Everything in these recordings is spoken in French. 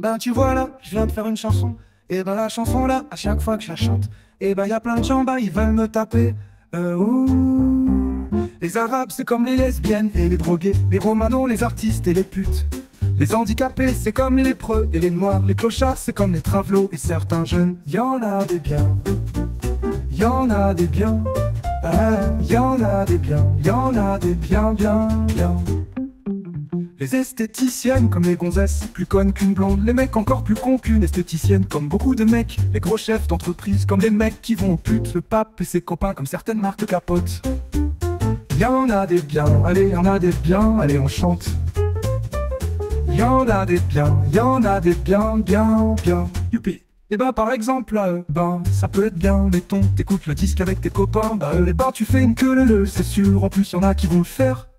Ben tu vois là, je viens de faire une chanson. Et ben la chanson là, à chaque fois que je la chante, et ben y a plein de gens, bah ils veulent me taper. Ouh. Les arabes c'est comme les lesbiennes et les drogués, les romanos, les artistes et les putes. Les handicapés c'est comme les lépreux et les noirs, les clochards c'est comme les travelots et certains jeunes. Y'en a des biens, y'en a des biens, y'en a des biens, y'en a des biens, bien, bien. Les esthéticiennes comme les gonzesses, plus connes qu'une blonde. Les mecs encore plus cons qu'une esthéticienne, comme beaucoup de mecs. Les gros chefs d'entreprise comme les mecs qui vont aux putes. Le pape et ses copains comme certaines marques de capote. Y'en a des biens, allez y'en a des biens, allez on chante. Y'en a des biens, y'en a des biens, bien, bien, youpi. Et bah par exemple là, ben ça peut être bien, mettons, t'écoutes le disque avec tes copains. Bah les bars tu fais une queue le, c'est sûr, en plus y'en a qui vont le faire.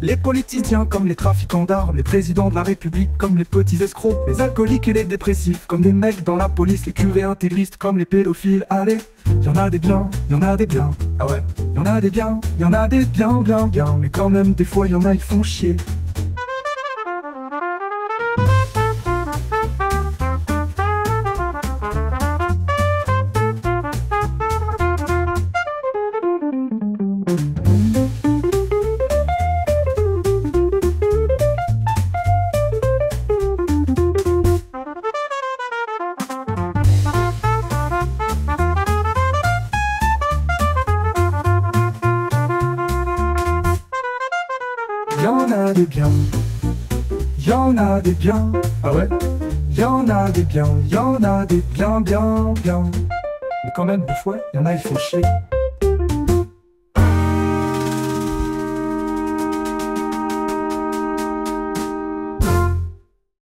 Les politiciens comme les trafiquants d'armes, les présidents de la République comme les petits escrocs, les alcooliques et les dépressifs comme des mecs dans la police, les curés intégristes comme les pédophiles. Allez, y'en a des biens, y'en a des biens, ah ouais, y'en a des biens, y'en a des biens, bien, bien. Mais quand même des fois y'en a ils font chier. Y'en a des biens, y'en a des biens, ah ouais. Y'en a des biens, y'en a des biens, bien, bien. Mais quand même, des fois, y'en a, il faut chier.